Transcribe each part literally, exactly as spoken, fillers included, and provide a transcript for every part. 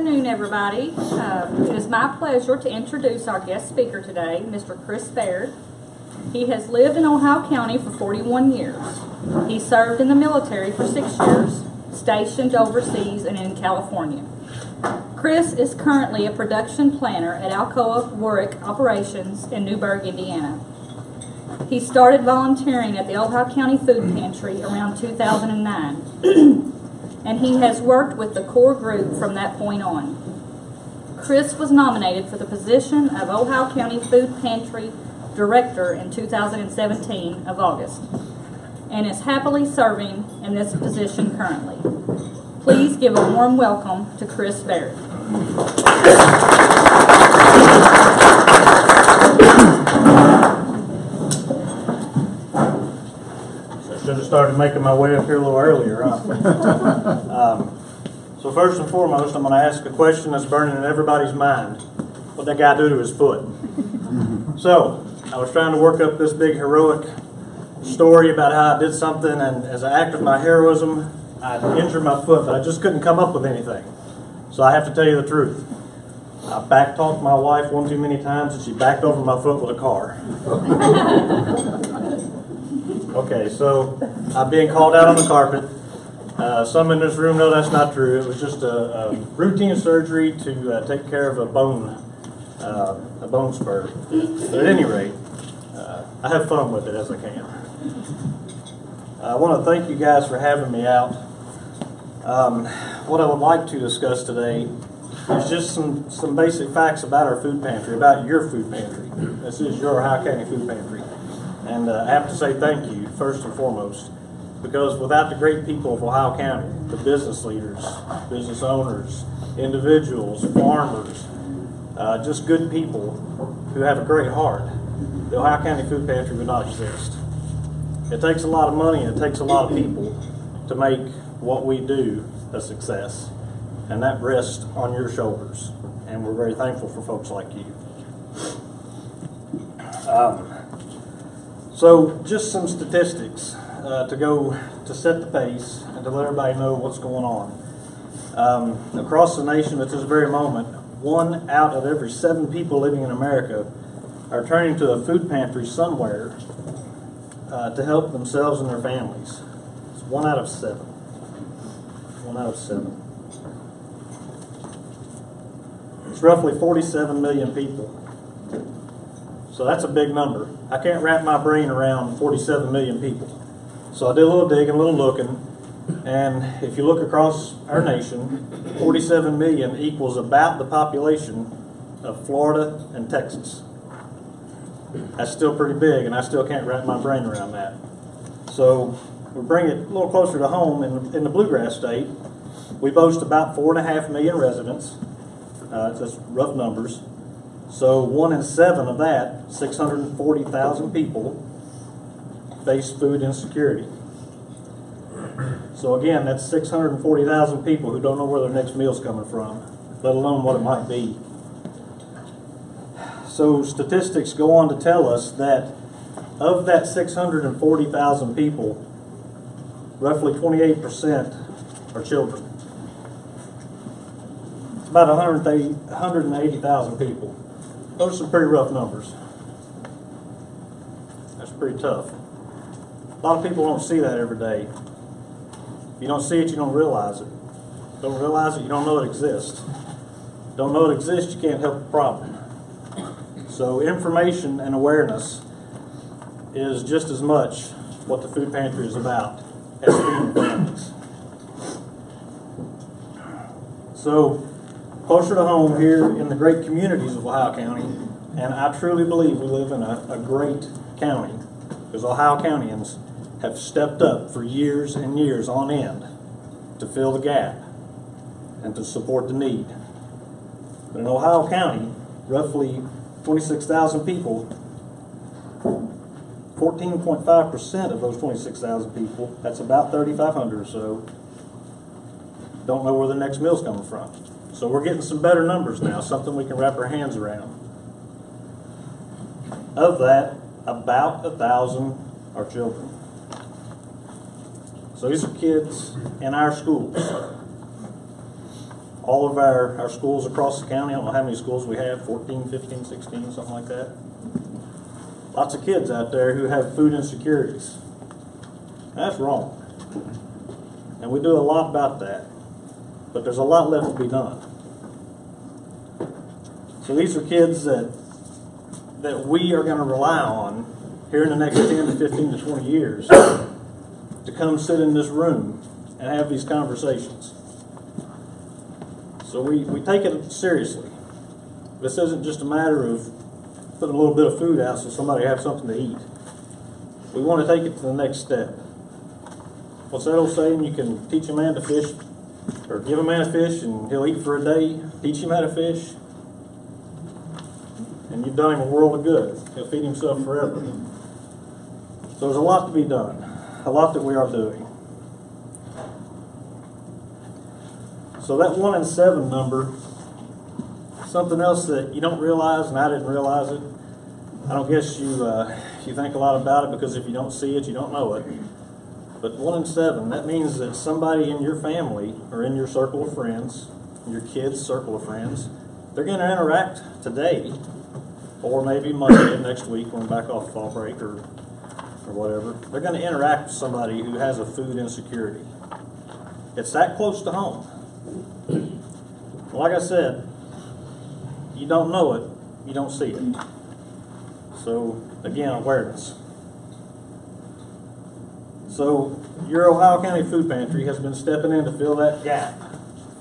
afternoon, everybody. Um, it is my pleasure to introduce our guest speaker today, Mister Chris Baird. He has lived in Ohio County for forty-one years. He served in the military for six years, stationed overseas and in California. Chris is currently a production planner at Alcoa Warwick Operations in Newburgh, Indiana. He started volunteering at the Ohio County Food Pantry around two thousand nine. And he has worked with the core group from that point on. Chris was nominated for the position of Ohio County Food Pantry Director in two thousand seventeen of August, and is happily serving in this position currently. Please give a warm welcome to Chris Baird. Should have started making my way up here a little earlier, huh? um, so first and foremost, I'm going to ask a question that's burning in everybody's mind. What did that guy do to his foot? So, I was trying to work up this big heroic story about how I did something, and as an act of my heroism, I injured my foot, but I just couldn't come up with anything. So I have to tell you the truth. I back-talked my wife one too many times, and she backed over my foot with a car. Okay, so I'm being called out on the carpet. Uh, some in this room know that's not true. It was just a, a routine surgery to uh, take care of a bone, uh, a bone spur. But at any rate, uh, I have fun with it as I can. I want to thank you guys for having me out. Um, what I would like to discuss today is just some, some basic facts about our food pantry, about your food pantry. This is your Ohio County Food Pantry. And uh, I have to say thank you, first and foremost, because without the great people of Ohio County, the business leaders, business owners, individuals, farmers, uh, just good people who have a great heart, the Ohio County Food Pantry would not exist. It takes a lot of money and it takes a lot of people to make what we do a success, and that rests on your shoulders, and we're very thankful for folks like you. Um, So just some statistics uh, to go to set the pace and to let everybody know what's going on. Um, across the nation at this very moment, one out of every seven people living in America are turning to a food pantry somewhere uh, to help themselves and their families. It's one out of seven. One out of seven. It's roughly forty-seven million people. So that's a big number. I can't wrap my brain around forty-seven million people. So I did a little digging, a little looking, and if you look across our nation, forty-seven million equals about the population of Florida and Texas. That's still pretty big, and I still can't wrap my brain around that. So we bring it a little closer to home. In the, in the Bluegrass State, we boast about four and a half million residents. Uh, it's just rough numbers. So one in seven of that, six hundred forty thousand people, face food insecurity. So again, that's six hundred forty thousand people who don't know where their next meal's coming from, let alone what it might be. So statistics go on to tell us that of that six hundred forty thousand people, roughly twenty-eight percent are children. It's about one hundred eighty thousand people. Those are some pretty rough numbers. That's pretty tough. A lot of people don't see that every day. If you don't see it, you don't realize it. Don't realize it, you don't know it exists. Don't know it exists, you can't help the problem. So information and awareness is just as much what the food pantry is about as feeding families. So, closer to home here in the great communities of Ohio County, and I truly believe we live in a, a great county, because Ohio Countians have stepped up for years and years on end to fill the gap and to support the need. But in Ohio County, roughly twenty-six thousand people, fourteen point five percent of those twenty-six thousand people, that's about thirty-five hundred or so, don't know where the next meal's coming from. So we're getting some better numbers now, something we can wrap our hands around. Of that, about a thousand are children. So these are kids in our schools. all of our, our schools across the county. I don't know how many schools we have, fourteen, fifteen, sixteen, something like that. Lots of kids out there who have food insecurities. That's wrong. And we do a lot about that. But there's a lot left to be done. So these are kids that that we are going to rely on here in the next ten to fifteen to twenty years to come sit in this room and have these conversations. So we, we take it seriously. This isn't just a matter of putting a little bit of food out so somebody has something to eat. We want to take it to the next step. What's that old saying? You can teach a man to fish, or give a man a fish and he'll eat for a day. Teach him how to fish, and you've done him a world of good. He'll feed himself forever. So there's a lot to be done, a lot that we are doing. So that one in seven number, something else that you don't realize, and I didn't realize it. I don't guess you uh, you think a lot about it, because if you don't see it, you don't know it. But one in seven, that means that somebody in your family or in your circle of friends, your kids' circle of friends, they're going to interact today, or maybe Monday of next week when we're back off fall break or, or whatever. They're going to interact with somebody who has a food insecurity. It's that close to home. Like I said, you don't know it, you don't see it. So, again, awareness. So, your Ohio County Food Pantry has been stepping in to fill that gap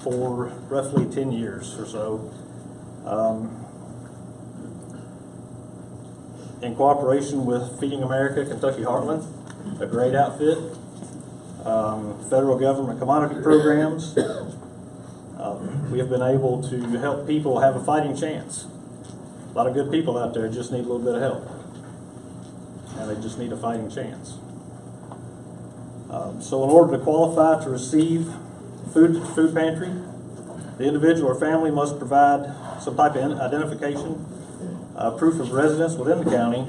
for roughly ten years or so. Um, in cooperation with Feeding America, Kentucky Heartland, a great outfit, um, federal government commodity programs, um, we have been able to help people have a fighting chance. A lot of good people out there just need a little bit of help, and they just need a fighting chance. Um, so in order to qualify to receive food food pantry, the individual or family must provide some type of identification, uh, proof of residence within the county,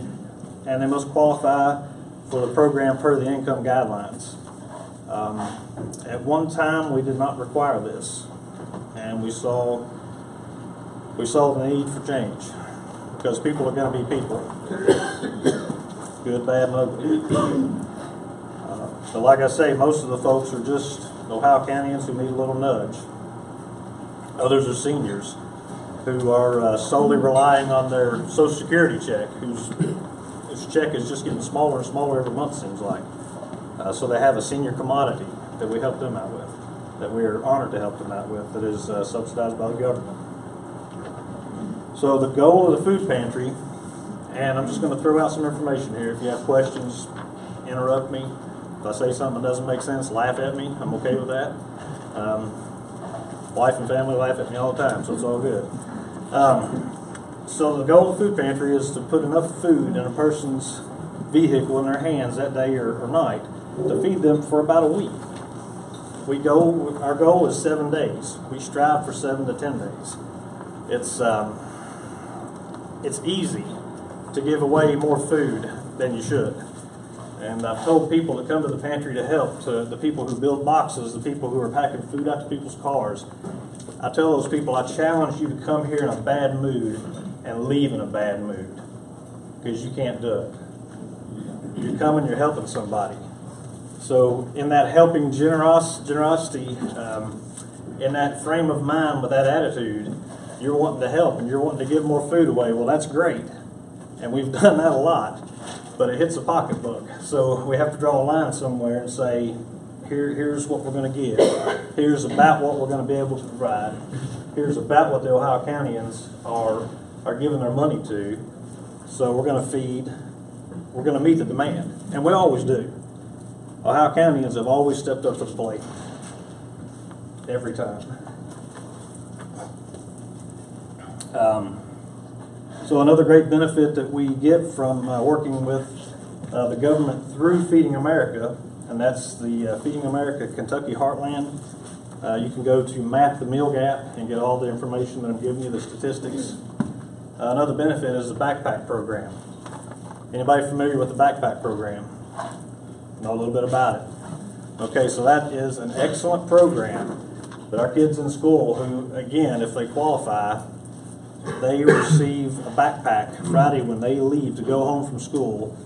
and they must qualify for the program per the income guidelines. Um, at one time, we did not require this, and we saw we saw the need for change, because people are going to be people, good, bad, and ugly. So like I say, most of the folks are just Ohio Countyans who need a little nudge. Others are seniors who are uh, solely relying on their Social Security check, whose, whose check is just getting smaller and smaller every month, seems like. Uh, so they have a senior commodity that we help them out with, that we are honored to help them out with, that is uh, subsidized by the government. So the goal of the food pantry, and I'm just going to throw out some information here. If you have questions, interrupt me. If I say something that doesn't make sense, laugh at me. I'm okay with that. Um, wife and family laugh at me all the time, so it's all good. Um, so the goal of the food pantry is to put enough food in a person's vehicle in their hands that day or, or night to feed them for about a week. We go. Our goal is seven days. We strive for seven to ten days. It's um, it's easy to give away more food than you should. And I've told people to come to the pantry to help, to the people who build boxes, the people who are packing food out to people's cars. I tell those people, I challenge you to come here in a bad mood and leave in a bad mood, because you can't do it. You're coming, you're helping somebody. So in that helping generos generosity, um, in that frame of mind with that attitude, you're wanting to help and you're wanting to give more food away. Well, that's great. And we've done that a lot. But it hits a pocketbook, so we have to draw a line somewhere and say, here, here's what we're going to give, here's about what we're going to be able to provide, here's about what the Ohio Countyans are, are giving their money to, so we're going to feed, we're going to meet the demand, and we always do. Ohio Countyans have always stepped up to the plate, every time. Um, So another great benefit that we get from uh, working with uh, the government through Feeding America, and that's the uh, Feeding America Kentucky Heartland. Uh, you can go to Map the Meal Gap and get all the information that I'm giving you, the statistics. Uh, another benefit is the backpack program. Anybody familiar with the backpack program? Know a little bit about it. Okay, so that is an excellent program But our kids in school who, again, if they qualify, they receive a backpack Friday when they leave to go home from school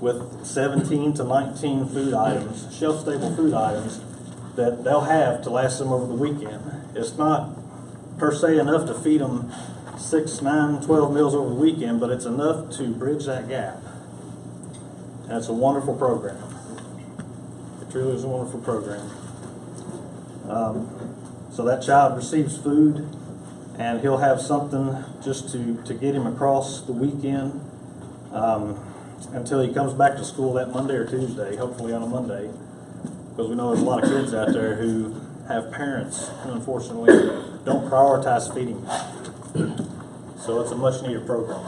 with seventeen to nineteen food items, shelf-stable food items, that they'll have to last them over the weekend. It's not per se enough to feed them six, nine, twelve meals over the weekend, but it's enough to bridge that gap. And it's a wonderful program. It truly is a wonderful program. Um, so that child receives food, and he'll have something just to, to get him across the weekend um, until he comes back to school that Monday or Tuesday, hopefully on a Monday, because we know there's a lot of kids out there who have parents who unfortunately don't prioritize feeding them. So it's a much needed program.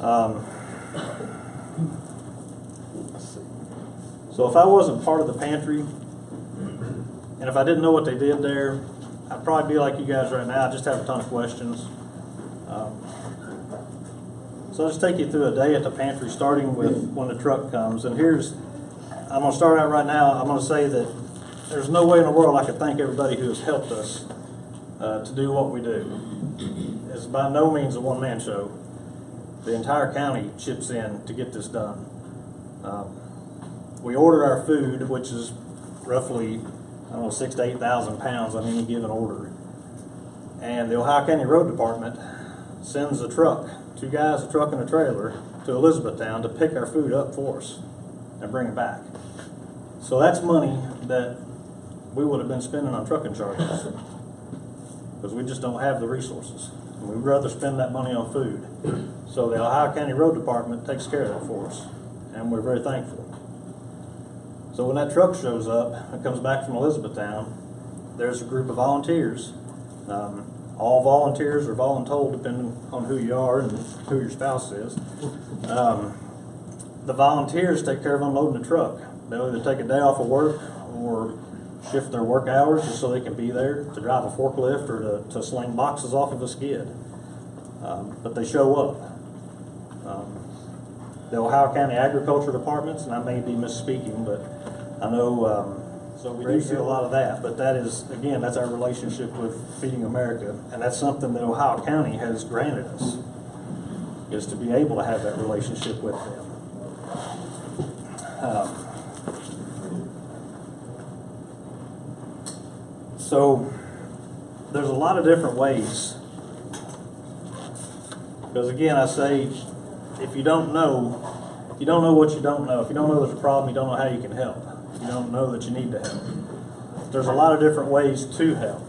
Um, So if I wasn't part of the pantry, and if I didn't know what they did there, I'd probably be like you guys right now. I just have a ton of questions. Um, so I'll just take you through a day at the pantry, starting with when the truck comes. And here's, I'm going to start out right now. I'm going to say that there's no way in the world I could thank everybody who has helped us uh, to do what we do. It's by no means a one-man show. The entire county chips in to get this done. Um, We order our food, which is roughly, I don't know, six to eight thousand pounds on any given order. And the Ohio County Road Department sends a truck, two guys, a truck and a trailer, to Elizabethtown to pick our food up for us and bring it back. So that's money that we would have been spending on trucking charges, because we just don't have the resources. And we'd rather spend that money on food. So the Ohio County Road Department takes care of that for us, and we're very thankful. So when that truck shows up and comes back from Elizabethtown, there's a group of volunteers. Um, all volunteers or voluntold, depending on who you are and who your spouse is. Um, the volunteers take care of unloading the truck. They'll either take a day off of work or shift their work hours just so they can be there to drive a forklift or to, to sling boxes off of a skid. Um, but they show up. Um, the Ohio County Agriculture Departments, and I may be misspeaking, but I know, um, so we do see a lot of that, but that is, again, that's our relationship with Feeding America, and that's something that Ohio County has granted us, is to be able to have that relationship with them. Um, so there's a lot of different ways, because again, I say, if you don't know, if you don't know what you don't know, if you don't know there's a problem, you don't know how you can help. You don't know that you need to help. There's a lot of different ways to help.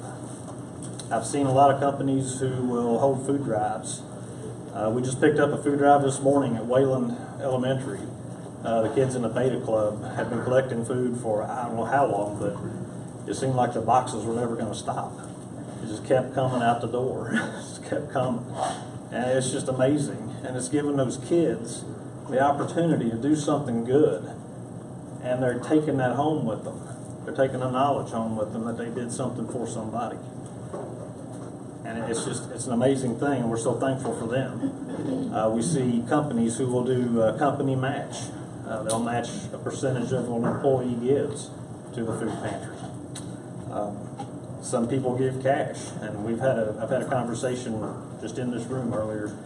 I've seen a lot of companies who will hold food drives. Uh, we just picked up a food drive this morning at Wayland Elementary. Uh, the kids in the beta club had been collecting food for I don't know how long, but it seemed like the boxes were never going to stop. It just kept coming out the door. It just kept coming. And it's just amazing. And it's given those kids the opportunity to do something good. And they're taking that home with them. They're taking the knowledge home with them that they did something for somebody. And it's just, it's an amazing thing, and we're so thankful for them. Uh, we see companies who will do a company match. Uh, they'll match a percentage of what an employee gives to the food pantry. Um, some people give cash, and we've had a, I've had a conversation just in this room earlier.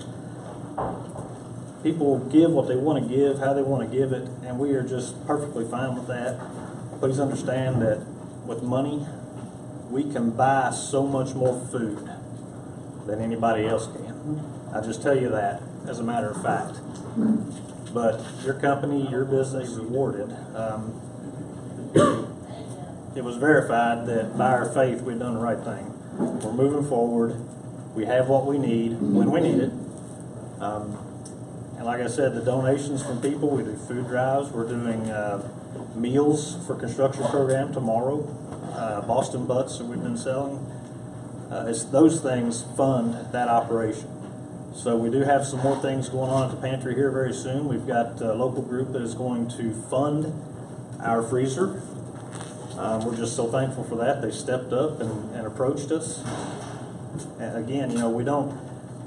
People give what they want to give, how they want to give it, and we are just perfectly fine with that. Please understand that with money, we can buy so much more food than anybody else can. I just tell you that as a matter of fact. But your company, your business is awarded. Um, it was verified that by our faith we've done the right thing. We're moving forward. We have what we need when we need it. Um, and like I said, the donations from people, we do food drives, we're doing uh, meals for construction program tomorrow, uh, Boston butts that we've been selling. Uh, it's those things fund that operation. So we do have some more things going on at the pantry here very soon. We've got a local group that is going to fund our freezer. Um, we're just so thankful for that. They stepped up and, and approached us. And again, you know, we don't,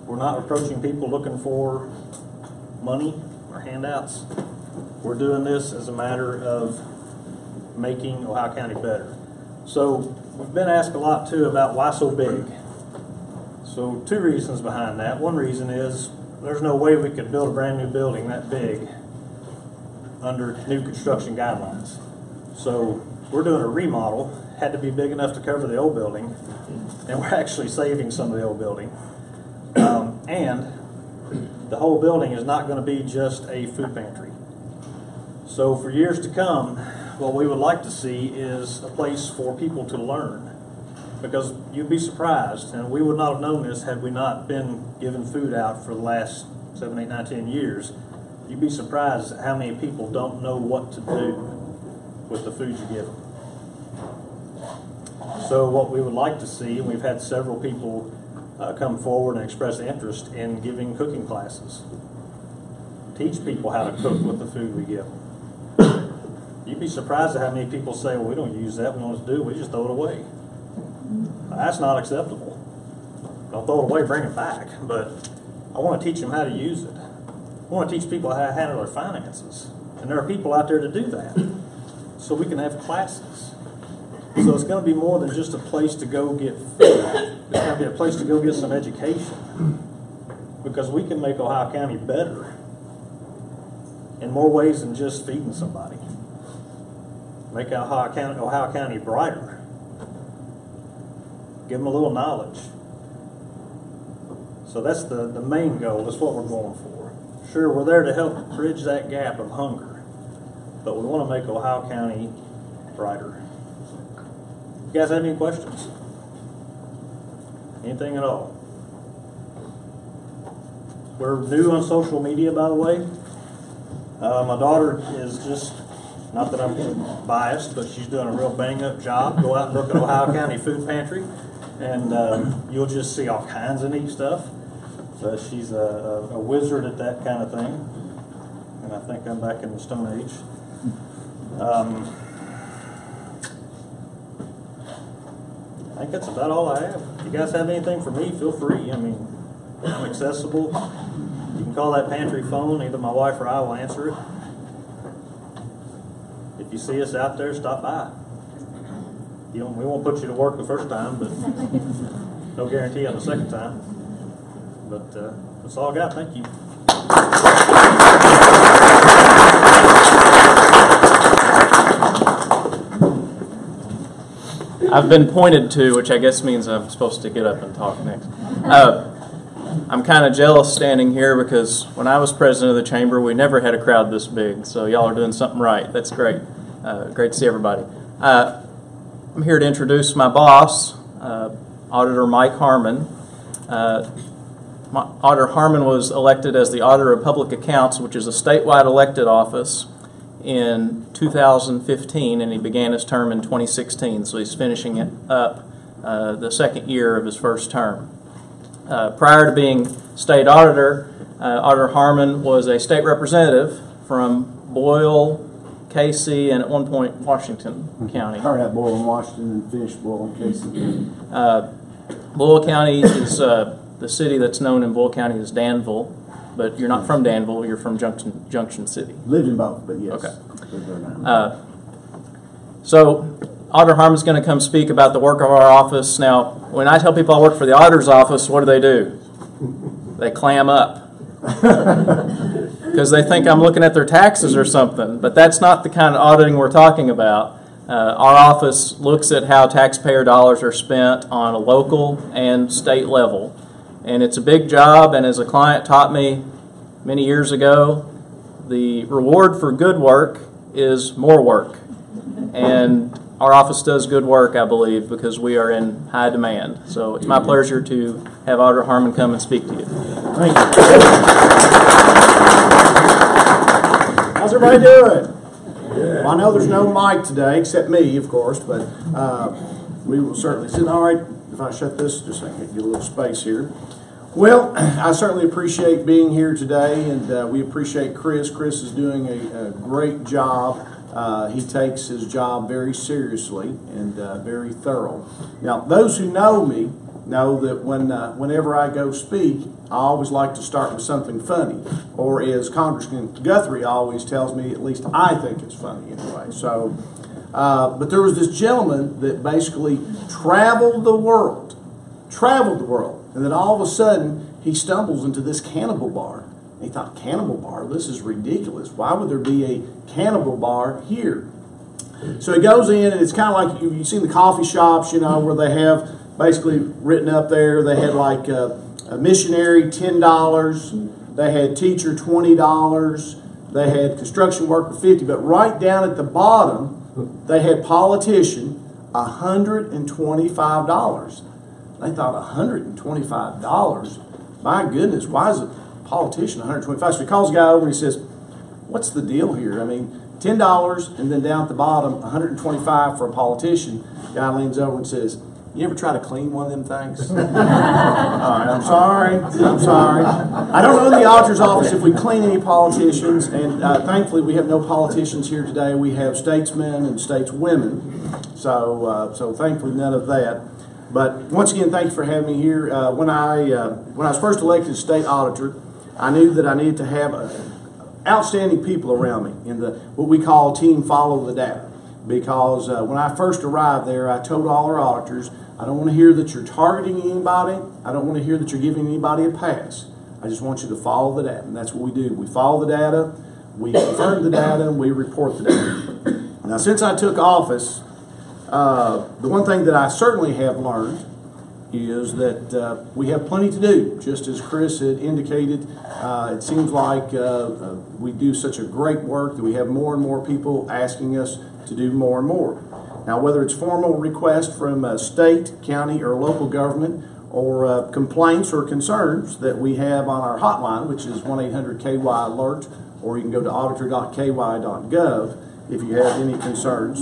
we're not approaching people looking for money or handouts. We're doing this as a matter of making Ohio County better. So we've been asked a lot too about why so big. So two reasons behind that. One reason is there's no way we could build a brand new building that big under new construction guidelines. So we're doing a remodel, had to be big enough to cover the old building, and we're actually saving some of the old building. Um, and the whole building is not going to be just a food pantry. So for years to come, what we would like to see is a place for people to learn, because you'd be surprised, and we would not have known this had we not been giving food out for the last seven, eight, nine, ten years. You'd be surprised at how many people don't know what to do with the food you give them. So what we would like to see, and we've had several people uh, come forward and express interest in giving cooking classes. Teach people how to cook with the food we give them. You'd be surprised at how many people say, well, we don't use that, we don't know what to do, we just throw it away. That's not acceptable. Don't throw it away, bring it back. But I want to teach them how to use it. I want to teach people how to handle their finances. And there are people out there to do that. So we can have classes. So it's going to be more than just a place to go get food. It's going to be a place to go get some education. Because we can make Ohio County better in more ways than just feeding somebody. Make Ohio County, Ohio County brighter. Give them a little knowledge. So that's the, the main goal. That's what we're going for. Sure, we're there to help bridge that gap of hunger, but we want to make Ohio County brighter. You guys have any questions? Anything at all? We're new on social media, by the way. Uh, my daughter is just... not that I'm biased, but she's doing a real bang-up job. Go out and look at Ohio County Food Pantry, and uh, you'll just see all kinds of neat stuff. So she's a, a, a wizard at that kind of thing, and I think I'm back in the Stone Age. Um, I think that's about all I have. If you guys have anything for me, feel free. I mean, I'm accessible. You can call that pantry phone. Either my wife or I will answer it. If you see us out there, stop by. You don't, we won't put you to work the first time, but no guarantee on the second time. But uh, that's all I got. Thank you. I've been pointed to, which I guess means I'm supposed to get up and talk next. Uh, I'm kind of jealous standing here because when I was president of the chamber, we never had a crowd this big. So y'all are doing something right. That's great. Uh, great to see everybody. Uh, I'm here to introduce my boss, uh, Auditor Mike Harmon. Uh, Auditor Harmon was elected as the Auditor of Public Accounts, which is a statewide elected office, in two thousand fifteen, and he began his term in twenty sixteen. So he's finishing it up uh, the second year of his first term. Uh, prior to being state auditor, uh, Auditor Harmon was a state representative from Boyle, Casey, and at one point Washington County. Started at Boyle and Washington and finished Boyle and Casey. Uh, Boyle County is uh, the city that's known in Boyle County as Danville, but you're not from Danville, you're from Junction, Junction City. Lived in both, but yes. Okay. Uh, so, Auditor Harmon's going to come speak about the work of our office. Now, when I tell people I work for the auditor's office, what do they do? They clam up because they think I'm looking at their taxes or something. But that's not the kind of auditing we're talking about. Uh, our office looks at how taxpayer dollars are spent on a local and state level. And it's a big job, and as a client taught me many years ago, the reward for good work is more work. And our office does good work, I believe, because we are in high demand. So it's my pleasure to have Auditor Harmon come and speak to you. Thank you. How's everybody doing? Yeah. Well, I know there's no mic today, except me, of course, but uh, we will certainly sit. All right, if I shut this, just so I can get a little space here. Well, I certainly appreciate being here today, and uh, we appreciate Chris. Chris is doing a, a great job. Uh, he takes his job very seriously and uh, very thorough. Now, those who know me know that when uh, whenever I go speak, I always like to start with something funny. Or as Congressman Guthrie always tells me, at least I think it's funny anyway. So Uh, but there was this gentleman that basically traveled the world, traveled the world, and then all of a sudden he stumbles into this cannibal bar. And he thought, cannibal bar? This is ridiculous. Why would there be a cannibal bar here? So he goes in, and it's kind of like you've seen the coffee shops, you know, where they have basically written up there. They had like a, a missionary ten dollars, they had teacher twenty dollars, they had construction worker fifty. But right down at the bottom, they had politician one hundred twenty-five dollars. They thought one hundred twenty-five dollars. My goodness, why is a politician one hundred twenty-five dollars? So he calls the guy over and he says, "What's the deal here? I mean, ten dollars and then down at the bottom, one hundred twenty-five dollars for a politician." The guy leans over and says, "You ever try to clean one of them things?" All right, I'm sorry. I'm sorry. I don't know in the auditor's office if we clean any politicians, and uh, thankfully we have no politicians here today. We have statesmen and stateswomen, so uh, so thankfully none of that. But once again, thanks for having me here. Uh, when I uh, when I was first elected state auditor, I knew that I needed to have a, outstanding people around me in the what we call team follow the data, because uh, when I first arrived there, I told all our auditors, I don't want to hear that you're targeting anybody. I don't want to hear that you're giving anybody a pass. I just want you to follow the data. And that's what we do. We follow the data, we confirm the data, and we report the data. Now, since I took office, uh, the one thing that I certainly have learned is that uh, we have plenty to do. Just as Chris had indicated, uh, it seems like uh, uh, we do such a great work that we have more and more people asking us to do more and more. Now, whether it's formal requests from uh, state, county, or local government, or uh, complaints or concerns that we have on our hotline, which is one eight hundred K Y alert, or you can go to auditor dot K Y dot gov if you have any concerns.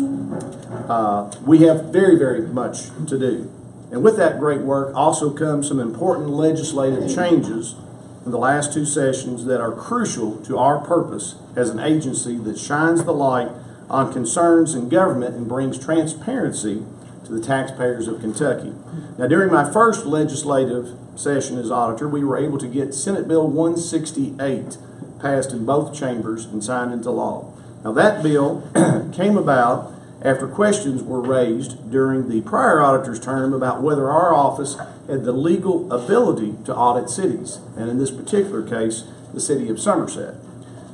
Uh, we have very, very much to do. And with that great work also comes some important legislative changes in the last two sessions that are crucial to our purpose as an agency that shines the light on concerns in government and brings transparency to the taxpayers of Kentucky. Now, during my first legislative session as auditor, we were able to get Senate Bill one sixty-eight passed in both chambers and signed into law. Now, that bill came about after questions were raised during the prior auditor's term about whether our office had the legal ability to audit cities, and in this particular case, the city of Somerset.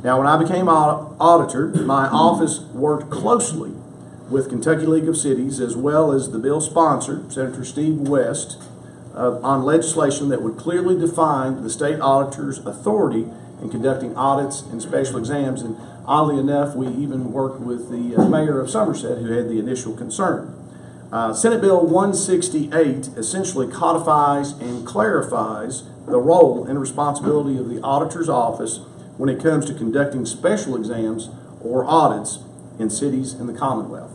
Now, when I became auditor, my office worked closely with Kentucky League of Cities, as well as the bill sponsor, Senator Steve West, uh, on legislation that would clearly define the state auditor's authority in conducting audits and special exams. And oddly enough, we even worked with the uh, mayor of Somerset, who had the initial concern. Uh, Senate Bill one sixty-eight essentially codifies and clarifies the role and responsibility of the auditor's office when it comes to conducting special exams or audits in cities in the Commonwealth.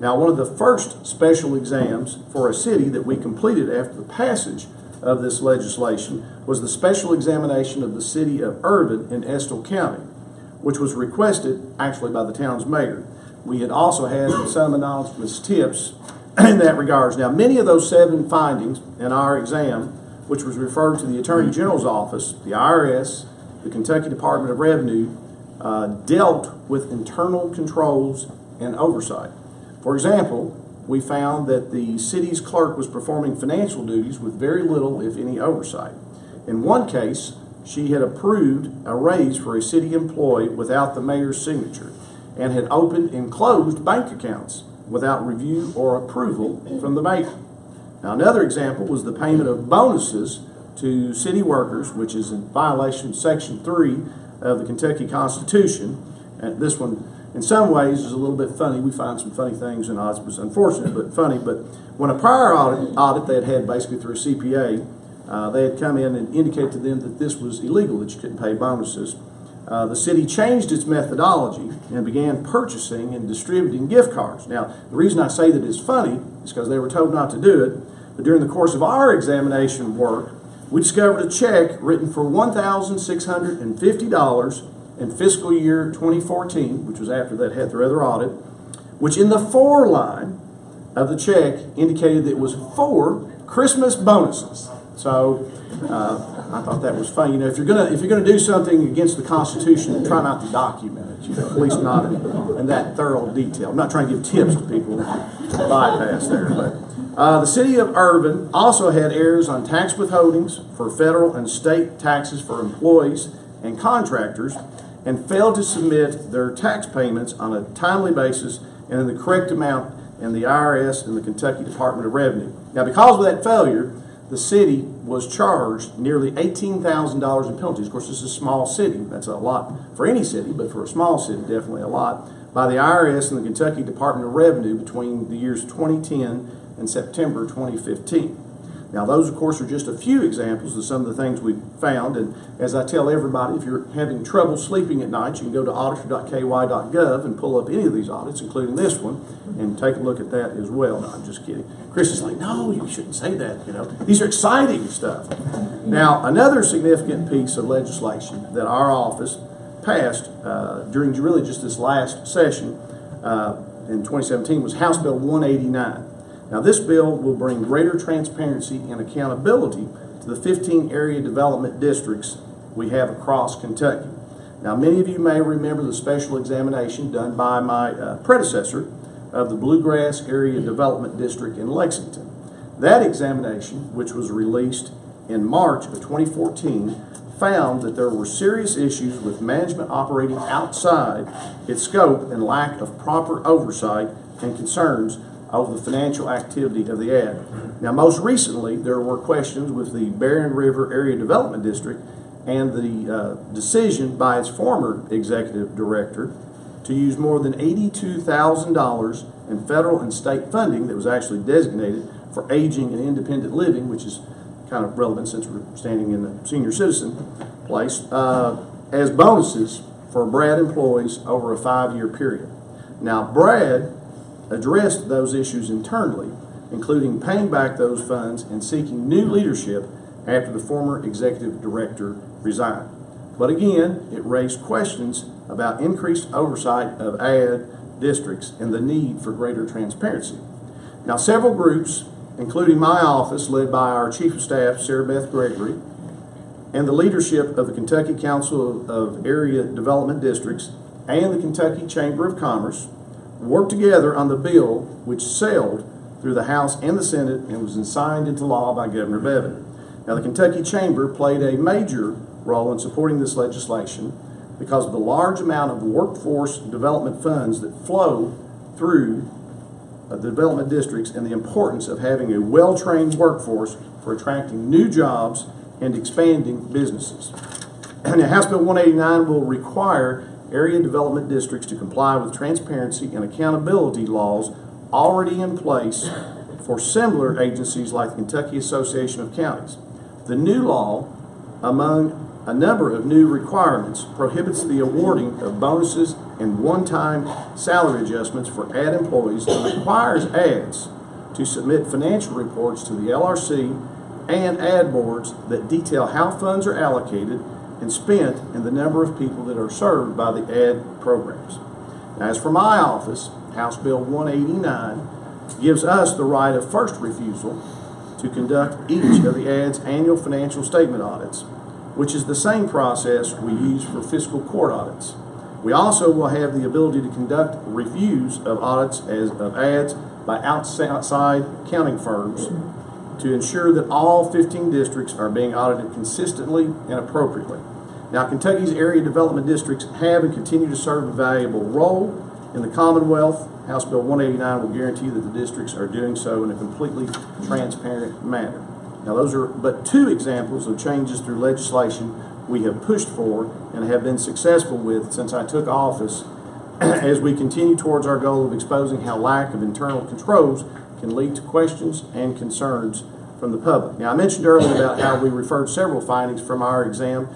Now, one of the first special exams for a city that we completed after the passage of this legislation was the special examination of the city of Irvine in Estill County, which was requested actually by the town's mayor. We had also had some anonymous tips in that regards. Now, many of those seven findings in our exam, which was referred to the Attorney General's office, the I R S, the Kentucky Department of Revenue, uh, dealt with internal controls and oversight. For example, we found that the city's clerk was performing financial duties with very little, if any, oversight. In one case, she had approved a raise for a city employee without the mayor's signature and had opened and closed bank accounts without review or approval from the mayor. Now, another example was the payment of bonuses to city workers, which is in violation of Section three of the Kentucky Constitution. And this one, in some ways, is a little bit funny. We find some funny things in audits. It was unfortunate, but funny. But when a prior audit, audit they had had basically through a C P A, uh, they had come in and indicated to them that this was illegal, that you couldn't pay bonuses. Uh, the city changed its methodology and began purchasing and distributing gift cards. Now, the reason I say that it's funny is because they were told not to do it, but during the course of our examination work, we discovered a check written for one thousand six hundred fifty dollars in fiscal year twenty fourteen, which was after that had their other audit, which in the for line of the check indicated that it was for Christmas bonuses. So Uh, I thought that was funny. You know, if you're gonna if you're gonna do something against the Constitution, try not to document it. You know, at least not in, in that thorough detail. I'm not trying to give tips to people to bypass there, but. Uh, the city of Irvine also had errors on tax withholdings for federal and state taxes for employees and contractors, and failed to submit their tax payments on a timely basis and in the correct amount in the I R S and the Kentucky Department of Revenue. Now, because of that failure, the city was charged nearly eighteen thousand dollars in penalties. Of course, this is a small city. That's a lot for any city, but for a small city, definitely a lot, by the I R S and the Kentucky Department of Revenue between the years twenty ten in September twenty fifteen. Now, those, of course, are just a few examples of some of the things we've found, and as I tell everybody, if you're having trouble sleeping at night, you can go to auditor dot K Y dot gov and pull up any of these audits, including this one, and take a look at that as well. No, I'm just kidding. Chris is like, no, you shouldn't say that, you know. These are exciting stuff. Now, another significant piece of legislation that our office passed uh, during really just this last session uh, in twenty seventeen was House Bill one eighty-nine. Now, this bill will bring greater transparency and accountability to the fifteen area development districts we have across Kentucky. Now, many of you may remember the special examination done by my uh, predecessor of the Bluegrass Area Development District in Lexington. That examination, which was released in March of twenty fourteen, found that there were serious issues with management operating outside its scope and lack of proper oversight and concerns over the financial activity of the ad. Now, most recently, there were questions with the Barren River Area Development District and the uh, decision by its former executive director to use more than eighty-two thousand dollars in federal and state funding that was actually designated for aging and independent living, which is kind of relevant since we're standing in the senior citizen place, uh, as bonuses for Brad employees over a five-year period. Now, Brad addressed those issues internally, including paying back those funds and seeking new leadership after the former executive director resigned. But again, it raised questions about increased oversight of ad districts and the need for greater transparency. Now, several groups, including my office, led by our Chief of Staff, Sarah Beth Gregory, and the leadership of the Kentucky Council of Area Development Districts and the Kentucky Chamber of Commerce, worked together on the bill, which sailed through the House and the Senate and was signed into law by Governor Bevin. Now, the Kentucky Chamber played a major role in supporting this legislation because of the large amount of workforce development funds that flow through the development districts and the importance of having a well-trained workforce for attracting new jobs and expanding businesses. And House Bill one eighty-nine will require area development districts to comply with transparency and accountability laws already in place for similar agencies like the Kentucky Association of Counties. The new law, among a number of new requirements, prohibits the awarding of bonuses and one-time salary adjustments for ad employees and requires ads to submit financial reports to the L R C and ad boards that detail how funds are allocated and spent and the number of people that are served by the ad programs. Now, as for my office, House Bill one eighty-nine gives us the right of first refusal to conduct each of the ad's annual financial statement audits, which is the same process we use for fiscal court audits. We also will have the ability to conduct reviews of audits as of ads by outside accounting firms to ensure that all fifteen districts are being audited consistently and appropriately. Now, Kentucky's area development districts have and continue to serve a valuable role in the Commonwealth. House Bill one eighty-nine will guarantee that the districts are doing so in a completely transparent manner. Now, those are but two examples of changes through legislation we have pushed for and have been successful with since I took office as we continue towards our goal of exposing how lack of internal controls can lead to questions and concerns from the public. Now, I mentioned earlier about how we referred several findings from our exam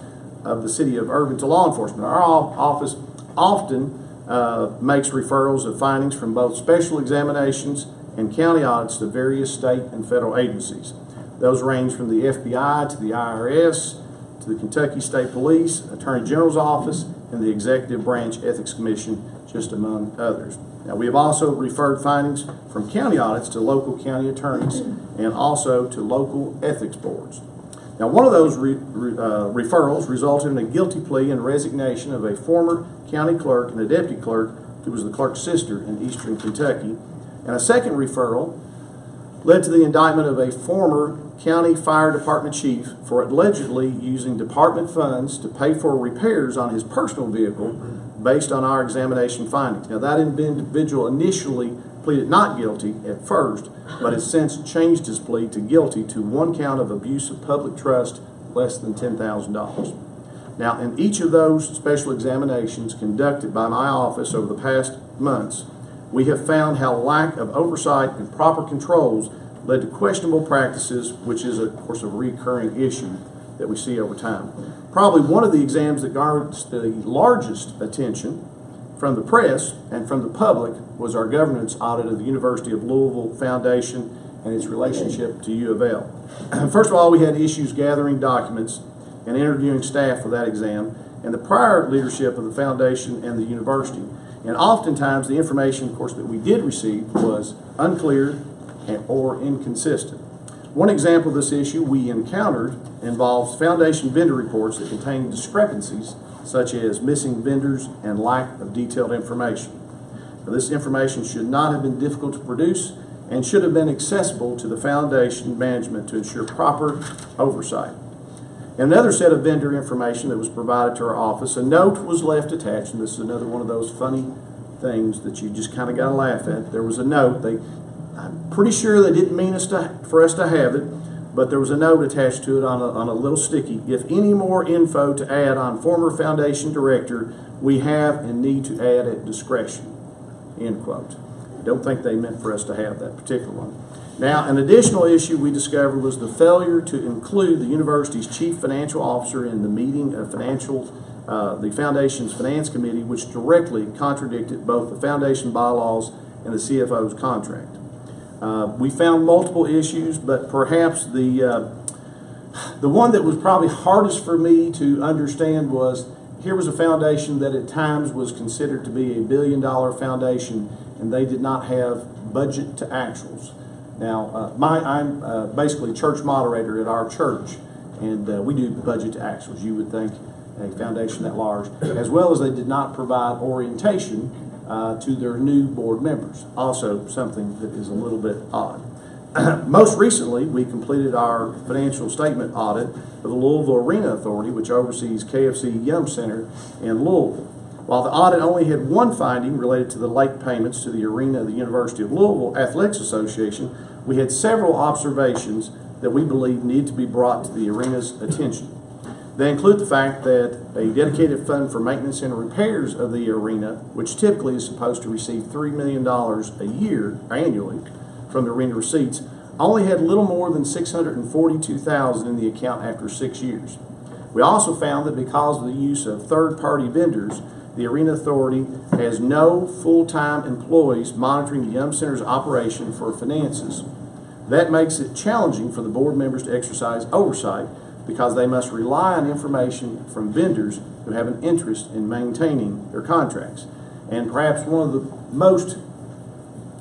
of the city of Irvine to law enforcement. Our office often uh, makes referrals of findings from both special examinations and county audits to various state and federal agencies. Those range from the F B I to the I R S to the Kentucky State Police, Attorney General's Office, and the Executive Branch Ethics Commission, just among others. Now, we have also referred findings from county audits to local county attorneys and also to local ethics boards. Now, one of those re, re, uh, referrals resulted in a guilty plea and resignation of a former county clerk and a deputy clerk who was the clerk's sister in eastern Kentucky. And a second referral led to the indictment of a former county fire department chief for allegedly using department funds to pay for repairs on his personal vehicle based on our examination findings. Now, that individual initially pleaded not guilty at first, but has since changed his plea to guilty to one count of abuse of public trust less than ten thousand dollars. Now, in each of those special examinations conducted by my office over the past months, we have found how lack of oversight and proper controls led to questionable practices, which is, of course, a recurring issue that we see over time. Probably one of the exams that garnered the largest attention from the press and from the public was our governance audit of the University of Louisville Foundation and its relationship to U of L. First of all, we had issues gathering documents and interviewing staff for that exam and the prior leadership of the foundation and the university. And oftentimes the information, of course, that we did receive was unclear and or inconsistent. One example of this issue we encountered involves foundation vendor reports that contain discrepancies such as missing vendors and lack of detailed information. Now, this information should not have been difficult to produce and should have been accessible to the foundation management to ensure proper oversight. Another set of vendor information that was provided to our office, a note was left attached, and this is another one of those funny things that you just kind of got to laugh at. There was a note. They, I'm pretty sure they didn't mean us to, for us to have it, but there was a note attached to it on a, on a little sticky. If any more info to add on former foundation director, we have and need to add at discretion, end quote. I don't think they meant for us to have that particular one. Now, an additional issue we discovered was the failure to include the university's chief financial officer in the meeting of financial, uh, the foundation's finance committee, which directly contradicted both the foundation bylaws and the C F O's contract. Uh, we found multiple issues, but perhaps the, uh, the one that was probably hardest for me to understand was here was a foundation that at times was considered to be a billion dollar foundation, and they did not have budget to actuals. Now, uh, my, I'm uh, basically church moderator at our church, and uh, we do budget to actuals. You would think a foundation that large, as well as they did not provide orientation uh, to their new board members. Also, something that is a little bit odd. Most recently, we completed our financial statement audit of the Louisville Arena Authority, which oversees K F C Yum Center in Louisville. While the audit only had one finding related to the late payments to the arena of the University of Louisville Athletics Association, we had several observations that we believe need to be brought to the arena's attention. They include the fact that a dedicated fund for maintenance and repairs of the arena, which typically is supposed to receive three million dollars a year annually from the arena receipts, only had little more than six hundred forty-two thousand dollars in the account after six years. We also found that because of the use of third-party vendors, the Arena Authority has no full-time employees monitoring the Yum Center's operation for finances. That makes it challenging for the board members to exercise oversight because they must rely on information from vendors who have an interest in maintaining their contracts. And perhaps one of the most,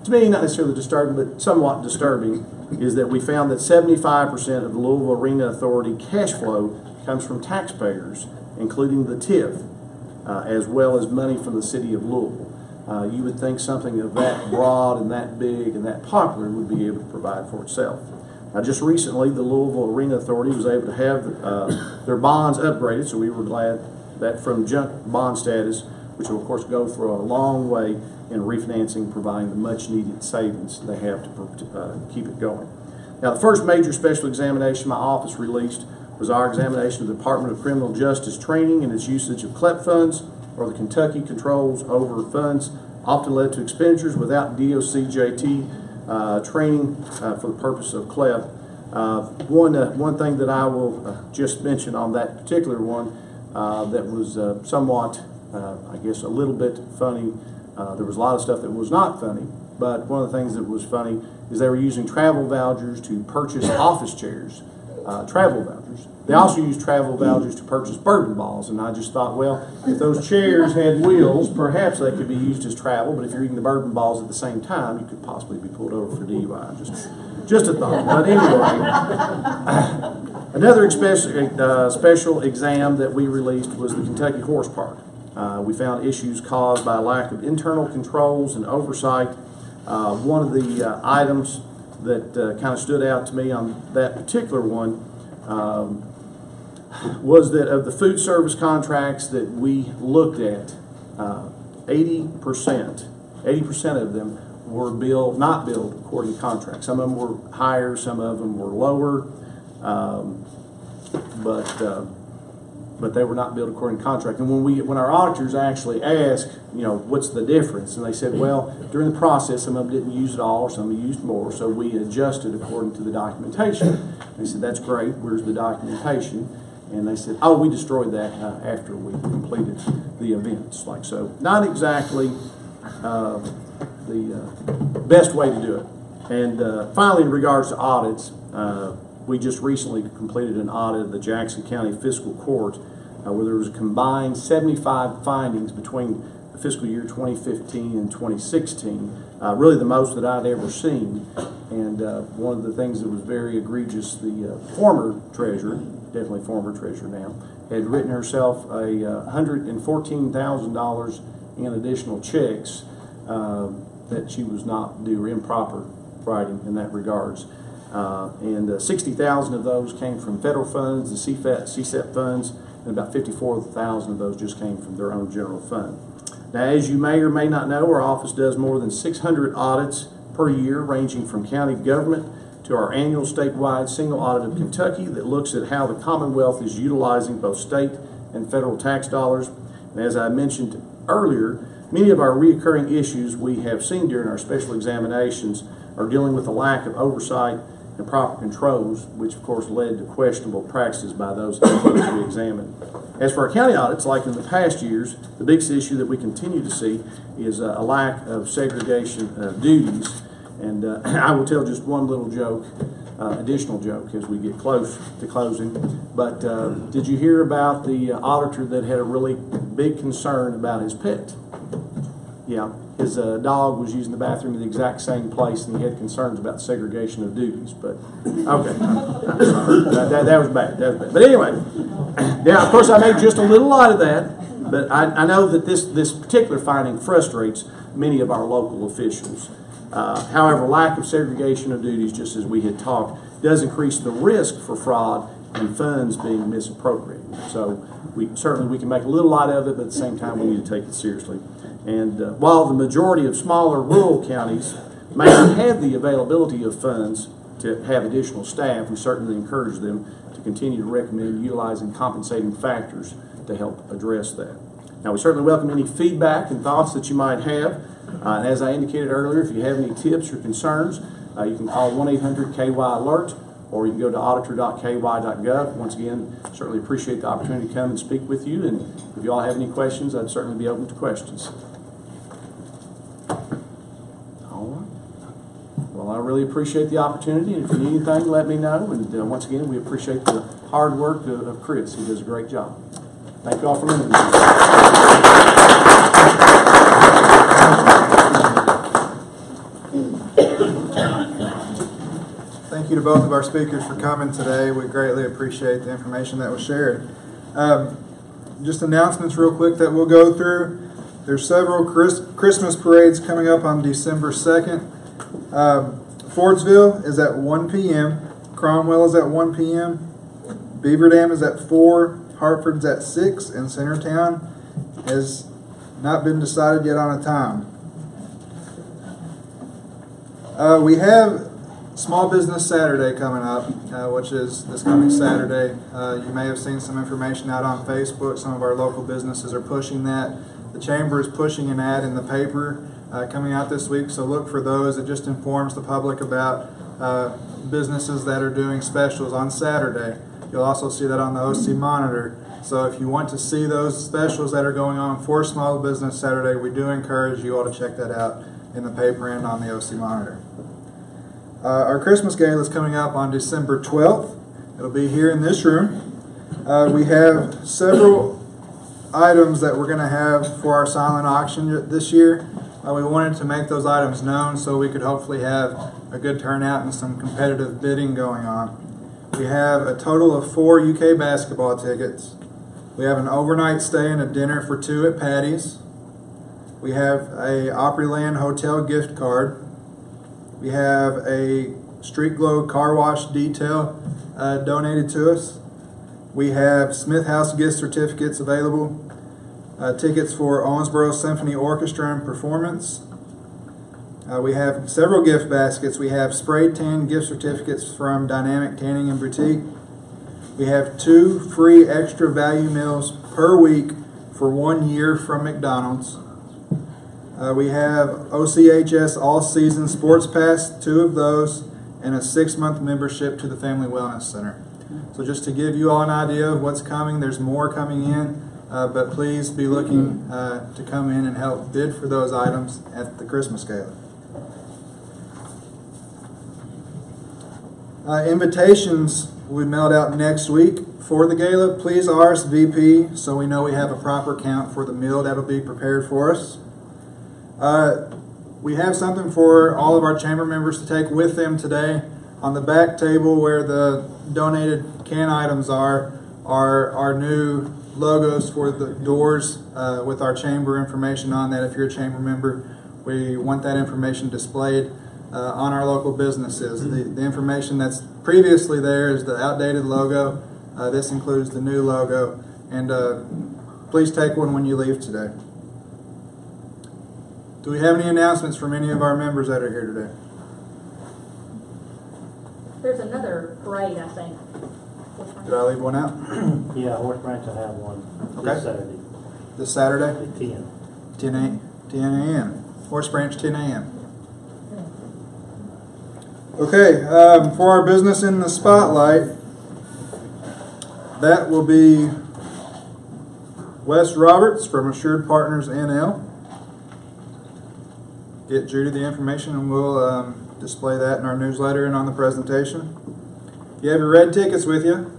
to me, not necessarily disturbing, but somewhat disturbing, is that we found that seventy-five percent of the Louisville Arena Authority cash flow comes from taxpayers, including the T I F, Uh, as well as money from the city of Louisville. Uh, you would think something of that broad and that big and that popular would be able to provide for itself. Now, just recently, the Louisville Arena Authority was able to have uh, their bonds upgraded, so we were glad that from junk bond status, which will, of course, go for a long way in refinancing, providing the much-needed savings they have to uh, keep it going. Now, the first major special examination my office released was our examination of the Department of Criminal Justice training and its usage of CLEP funds, or the Kentucky Controls Over Funds, often led to expenditures without D O C J T uh, training uh, for the purpose of CLEP. Uh, one, uh, one thing that I will uh, just mention on that particular one uh, that was uh, somewhat, uh, I guess, a little bit funny. Uh, there was a lot of stuff that was not funny, but one of the things that was funny is they were using travel vouchers to purchase office chairs. Uh, travel vouchers. They also use travel vouchers to purchase bourbon balls, and I just thought, well, if those chairs had wheels, perhaps they could be used as travel, but if you're eating the bourbon balls at the same time, you could possibly be pulled over for D U I. Just, just a thought. But anyway, Another special, uh, special exam that we released was the Kentucky Horse Park. Uh, we found issues caused by lack of internal controls and oversight. Uh, one of the uh, items that uh, kind of stood out to me on that particular one um, was that of the food service contracts that we looked at, uh, eighty percent, eighty percent of them were billed, not billed according to contract. Some of them were higher, some of them were lower, um, but uh, but they were not billed according to contract. And when we, when our auditors actually asked, you know, what's the difference? And they said, well, during the process, some of them didn't use it all, or some of them used more, so we adjusted according to the documentation. They said, that's great, where's the documentation? And they said, oh, we destroyed that uh, after we completed the events, like so. Not exactly uh, the uh, best way to do it. And uh, finally, in regards to audits, uh, we just recently completed an audit of the Jackson County Fiscal Court uh, where there was a combined seventy-five findings between the fiscal year twenty fifteen and twenty sixteen, uh, really the most that I'd ever seen. And uh, one of the things that was very egregious, the uh, former treasurer, definitely former treasurer now, had written herself a uh, one hundred fourteen thousand dollars in additional checks uh, that she was not due, improper writing in that regards. Uh, and uh, sixty thousand of those came from federal funds, the C FET, C SEP funds, and about fifty-four thousand of those just came from their own general fund. Now, as you may or may not know, our office does more than six hundred audits per year, ranging from county government to our annual statewide single audit of Kentucky that looks at how the Commonwealth is utilizing both state and federal tax dollars. And as I mentioned earlier, many of our recurring issues we have seen during our special examinations are dealing with the lack of oversight and proper controls, which of course led to questionable practices by those that we examined. As for our county audits, like in the past years, the biggest issue that we continue to see is uh, a lack of segregation of duties. And uh, I will tell just one little joke, uh, additional joke, as we get close to closing. But uh, did you hear about the uh, auditor that had a really big concern about his pet? Yeah, his uh, dog was using the bathroom in the exact same place, and he had concerns about segregation of duties. But okay, that, that, that was bad. That was bad. But anyway, now of course I made just a little light of that, but I, I know that this this particular finding frustrates many of our local officials. Uh, however, lack of segregation of duties, just as we had talked, does increase the risk for fraud and funds being misappropriated. So we certainly we can make a little light of it, but at the same time we need to take it seriously. And uh, while the majority of smaller rural counties may not have the availability of funds to have additional staff, we certainly encourage them to continue to recommend utilizing compensating factors to help address that. Now, we certainly welcome any feedback and thoughts that you might have. Uh, and as I indicated earlier, if you have any tips or concerns, uh, you can call one eight hundred K Y alert, or you can go to auditor dot K Y dot gov. Once again, certainly appreciate the opportunity to come and speak with you. And if you all have any questions, I'd certainly be open to questions. I really appreciate the opportunity, and if you need anything, let me know. And uh, once again, we appreciate the hard work of, of Chris. He does a great job. Thank you all for listening. Thank you to both of our speakers for coming today. We greatly appreciate the information that was shared. Um, just announcements real quick that we'll go through. There's several Chris Christmas parades coming up on December second. Um, Fordsville is at one P M Cromwell is at one P M Beaver Dam is at four, Hartford's at six, and Centertown has not been decided yet on a time. Uh, we have Small Business Saturday coming up, uh, which is this coming Saturday. Uh, you may have seen some information out on Facebook. Some of our local businesses are pushing that. The Chamber is pushing an ad in the paper Uh, coming out this week, so look for those. It just informs the public about uh, businesses that are doing specials on Saturday. You'll also see that on the O C Monitor. So if you want to see those specials that are going on for Small Business Saturday, we do encourage you all to check that out in the paper and on the O C Monitor. Uh, our Christmas gala is coming up on December twelfth. It'll be here in this room. Uh, we have several items that we're going to have for our silent auction this year. Uh, we wanted to make those items known so we could hopefully have a good turnout and some competitive bidding going on. We we have a total of four U K basketball tickets. We have an overnight stay and a dinner for two at Patty's. We have a Opryland hotel gift card. We have a Street Glow car wash detail uh, donated to us. We have Smith House gift certificates available. Uh, tickets for Owensboro Symphony Orchestra and performance. Uh, we have several gift baskets. We have spray tan gift certificates from Dynamic Tanning and Boutique. We have two free extra value meals per week for one year from McDonald's. Uh, we have O C H S All Season Sports Pass, two of those, and a six-month membership to the Family Wellness Center. So just to give you all an idea of what's coming, there's more coming in, uh, but please be looking uh, to come in and help bid for those items at the Christmas gala. Uh, invitations will be mailed out next week for the gala. Please R S V P so we know we have a proper count for the meal that will be prepared for us. Uh, we have something for all of our chamber members to take with them today. On the back table where the donated can items are, are our new logos for the doors uh, with our chamber information on that. If you're a chamber member, we want that information displayed uh, on our local businesses. The, the information that's previously there is the outdated logo. Uh, this includes the new logo. And uh, please take one when you leave today. Do we have any announcements from any of our members that are here today? There's another parade, I think. Did I leave one out? Yeah, Horse Branch will have one. Okay. This Saturday. This Saturday? At ten. ten a m Horse Branch, ten a m Okay, um, for our business in the spotlight, that will be Wes Roberts from Assured Partners N L. Get Judy the information and we'll um, display that in our newsletter and on the presentation. You have your red tickets with you.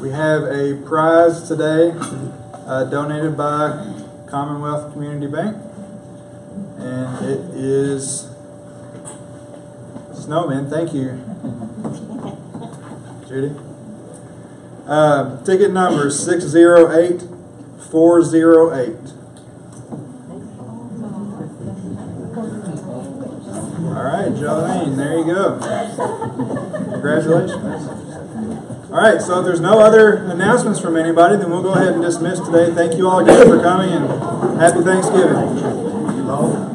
We have a prize today uh, donated by Commonwealth Community Bank, and it is Snowman. Thank you, Judy. Uh, ticket number is six oh eight four oh eight. All right, Jolene, there you go. Congratulations. All right, so if there's no other announcements from anybody, then we'll go ahead and dismiss today. Thank you all again for coming, and happy Thanksgiving.